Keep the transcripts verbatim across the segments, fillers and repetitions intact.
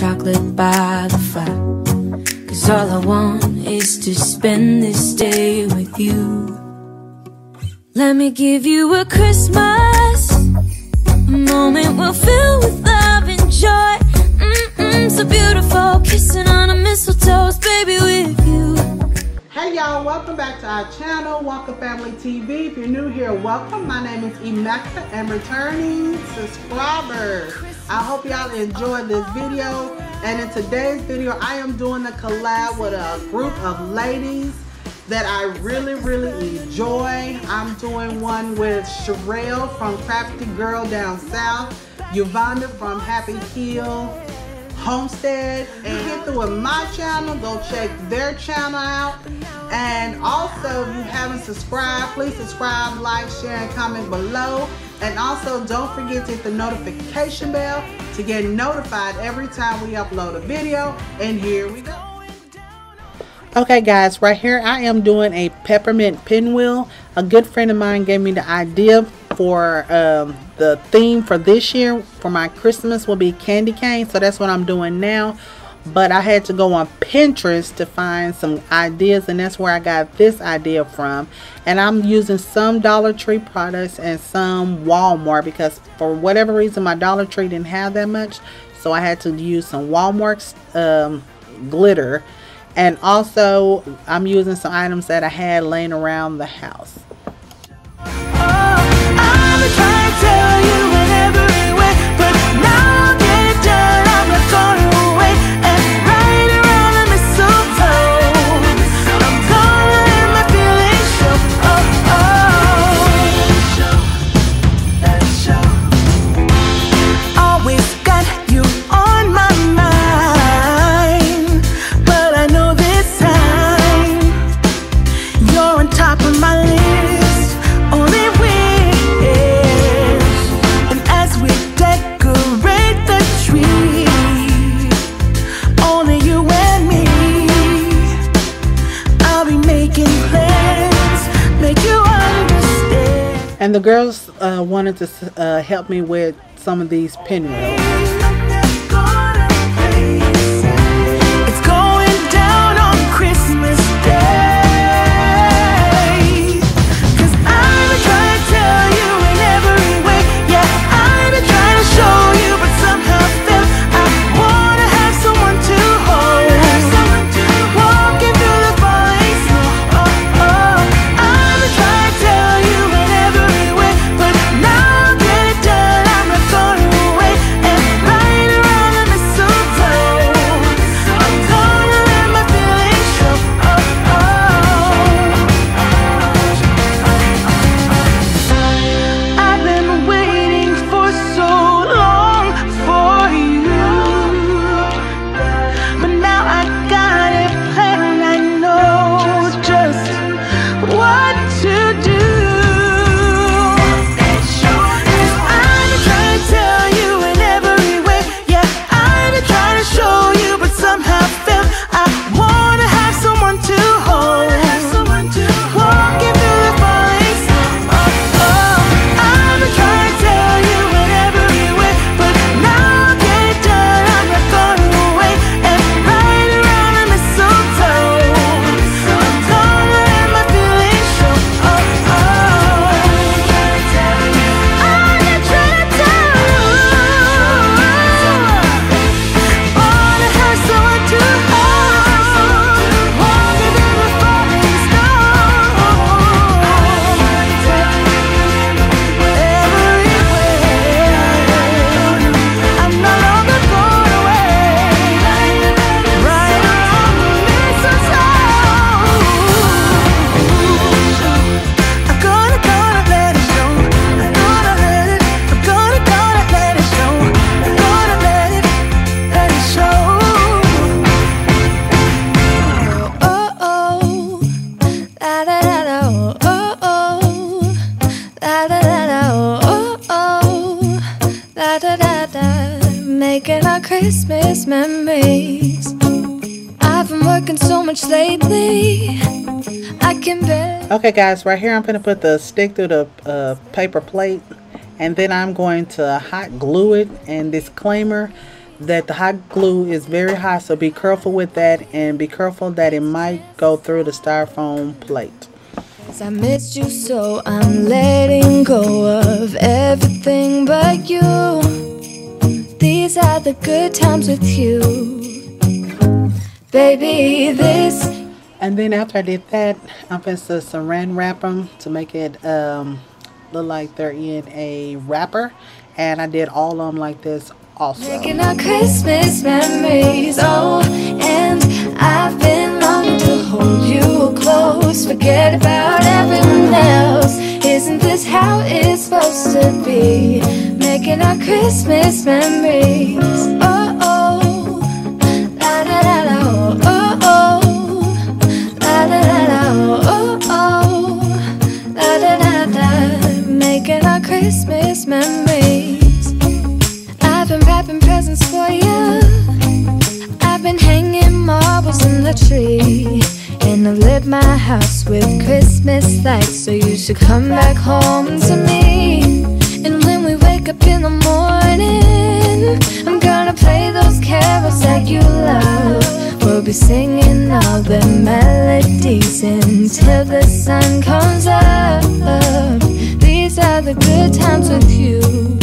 chocolate by the fire. Cause all I want is to spend this day with you. Let me give you a Christmas, a moment we'll fill with love and joy. Mm-mm, so beautiful, kissing on a mistletoe, baby, with you. Hey y'all, welcome back to our channel, Walker Family T V. If you're new here, welcome. My name is Emeka and returning subscribers. I hope y'all enjoyed this video. And in today's video, I am doing a collab with a group of ladies that I really, really enjoy. I'm doing one with Sherelle from Crafty Girl Down South, Yvonda from Happy Hill Homestead, and get through with my channel, go check their channel out. And also, if you haven't subscribed, please subscribe, like, share, and comment below. And also, don't forget to hit the notification bell to get notified every time we upload a video. And here we go. Okay guys, right here I am doing a peppermint pinwheel. A good friend of mine gave me the idea for um, the theme for this year for my Christmas will be candy cane, so that's what I'm doing now. But I had to go on Pinterest to find some ideas, and that's where I got this idea from. And I'm using some Dollar Tree products and some Walmart, because for whatever reason my Dollar Tree didn't have that much, so I had to use some Walmart's um, glitter. And also, I'm using some items that I had laying around the house. And the girls uh, wanted to uh, help me with some of these pinwheels. Making our Christmas memories. I've been working so much lately, I can bet. Okay guys, right here I'm gonna put the stick through the uh, paper plate, and then I'm going to hot glue it. And disclaimer, that the hot glue is very hot, so be careful with that, and be careful that it might go through the styrofoam plate. I missed you, so I'm letting go of everything but you. These are the good times with you, baby. This. And then after I did that, I'm going to saran wrap them to make it um, look like they're in a wrapper. And I did all of them like this also. Making our Christmas memories, oh, and I've been longing to hold you close. Forget about everyone else, isn't this how it's supposed to be? Making our Christmas memories, oh, oh, la da da da, oh, oh, oh, la da da da, oh, oh, la da da da. Making our Christmas memories. I've been wrapping presents for you. I've been hanging marbles in the tree, and I lit my house with Christmas lights, so you should come back home to me. And when we wake up in the morning, I'm gonna play those carols that you love. We'll be singing all the melodies until the sun comes up. These are the good times with you,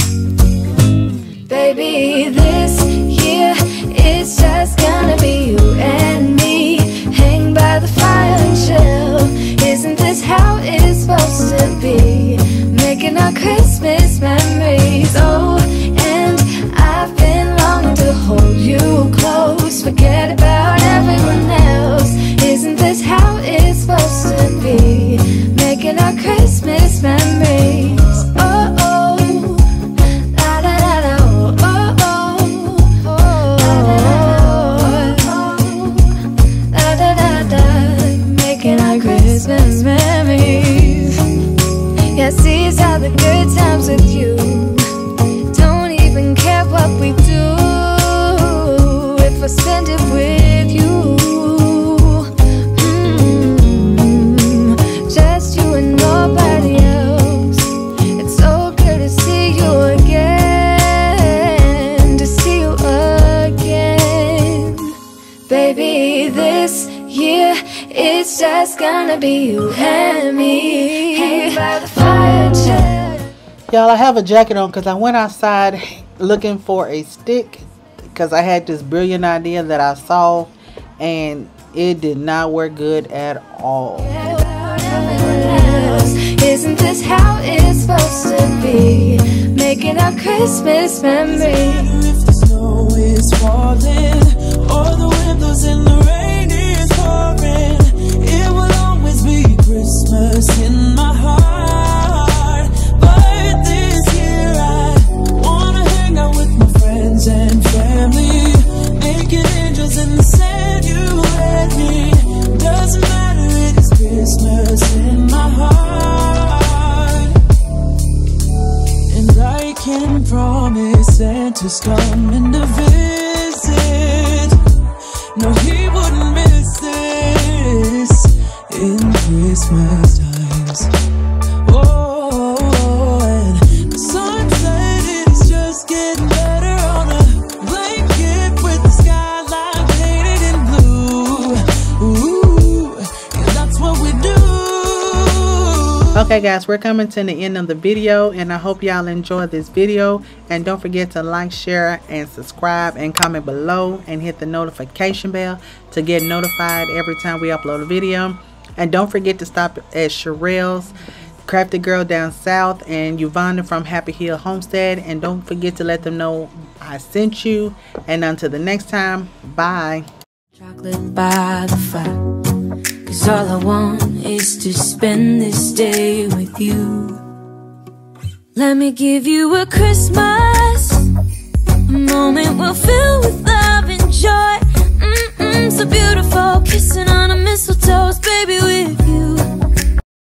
baby. This year it's just gonna be you and me. Hang by the fire and chill. Isn't this how it's supposed to be? Making our Christmas memories, oh, and I've been longing to hold you close. Forget about everyone else, isn't this how it's supposed to be? Making our Christmas memories, oh, oh. These are the good times with you. Don't even care what we do if I spend it with you. Mm-hmm. Just you and nobody else. It's so good to see you again, to see you again, baby. This year it's just gonna be you and me. Hang by the y'all, I have a jacket on because I went outside looking for a stick because I had this brilliant idea that I saw, and it did not work good at all. Isn't this how it's supposed to be? Making our Christmas memories. If the snow is falling or the windows in the rain is pouring, it will always be Christmas in my heart. And family, making angels in the sand, you and me. Doesn't matter, it's Christmas in my heart. And I can promise Santa's coming to visit. No, he wouldn't miss this in Christmas times. Oh, and the sunset is just getting better. Okay guys, we're coming to the end of the video, and I hope y'all enjoyed this video, and don't forget to like, share, and subscribe, and comment below, and hit the notification bell to get notified every time we upload a video. And don't forget to stop at Sherelle's, Crafty Girl Down South, and Yvonda from Happy Hill Homestead, and don't forget to let them know I sent you. And until the next time, bye. Chocolate by the fire. 'Cause all I want is to spend this day with you. Let me give you a Christmas